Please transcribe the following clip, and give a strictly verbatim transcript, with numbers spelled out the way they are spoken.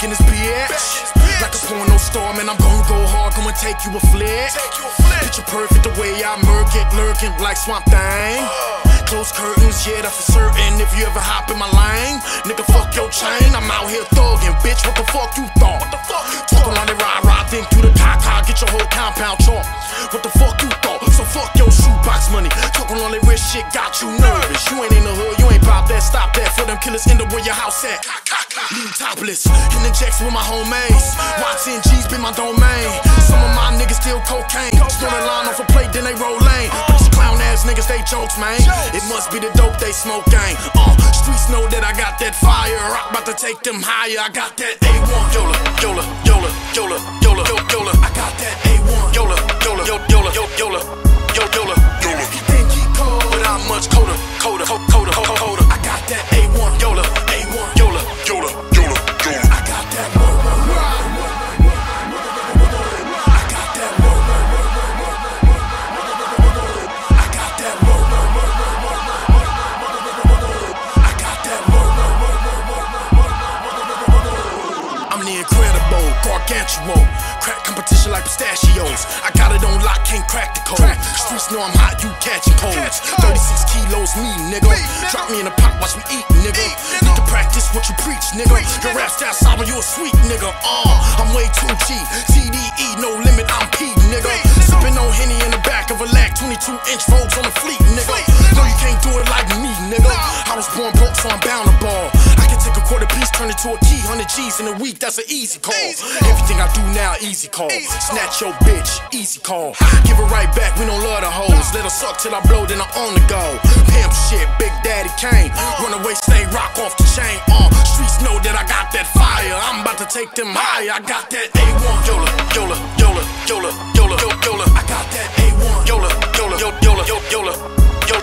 back in this bitch. Like a porno star, man, I'm gon' go hard, gonna take you a flick. Picture perfect the way I murk it, lurking like Swamp Thing. Close curtains, yeah, that's for certain. If you ever hop in my lane, nigga, fuck your chain. I'm out here thugging, bitch, what the fuck you thought? Fuck around and ride, ride, then through the cock-cock, get your whole compound chalk. What the fuck you thought? So fuck your shoebox money. Talking all that rich shit got you nervous. You ain't in the hood, you ain't pop that, stop that. For them killers, end up where your house at. Leave topless, in the jacks with my homies. Watson G's been my domain. Some of my niggas steal cocaine. Stole a line off a plate, then they roll lane. But these clown ass niggas, they jokes, man. It must be the dope they smoke, gang. Uh, streets know that I got that fire. I'm about to take them higher. I got that A one. Yola, yola, yola, yola, yola, yola. I got that A one. Yola, yola, yola, yola, yola, yola, yola. You think he cold, but I'm much colder, colder, colder, colder, colder. I got that A one. Yola, A one. Yola, yola, yola, yola. I got that. Gargantua, crack competition like pistachios. I got it on lock, can't crack the code. Streets know I'm hot, you catching colds. Thirty-six kilos, me, nigga. Drop me in a pot, watch me eat, nigga. Need to practice what you preach, nigga. Your rap style sour, you a sweet, nigga. Uh, I'm way too cheap. T D E, no limit, I'm P, nigga. Sipping on Henny in the back of a lack, twenty-two inch rolls on the fleet, nigga. No, you can't do it like me, nigga. I was born broke, so I'm bound to ball. Take a quarter piece, turn it to a key. Hundred G's in a week, that's an easy call. Everything I do now, easy call. Snatch your bitch, easy call. Give it right back, we don't love the hoes. Let her suck till I blow, then I own the go. Pimp shit, Big Daddy Kane. Run away, stay rock off the chain. Uh, streets know that I got that fire. I'm about to take them higher. I got that A one. Yola, yola, yola, yola, yola, yola. I got that A one. Yola, yola, yola, yola, yola, yola.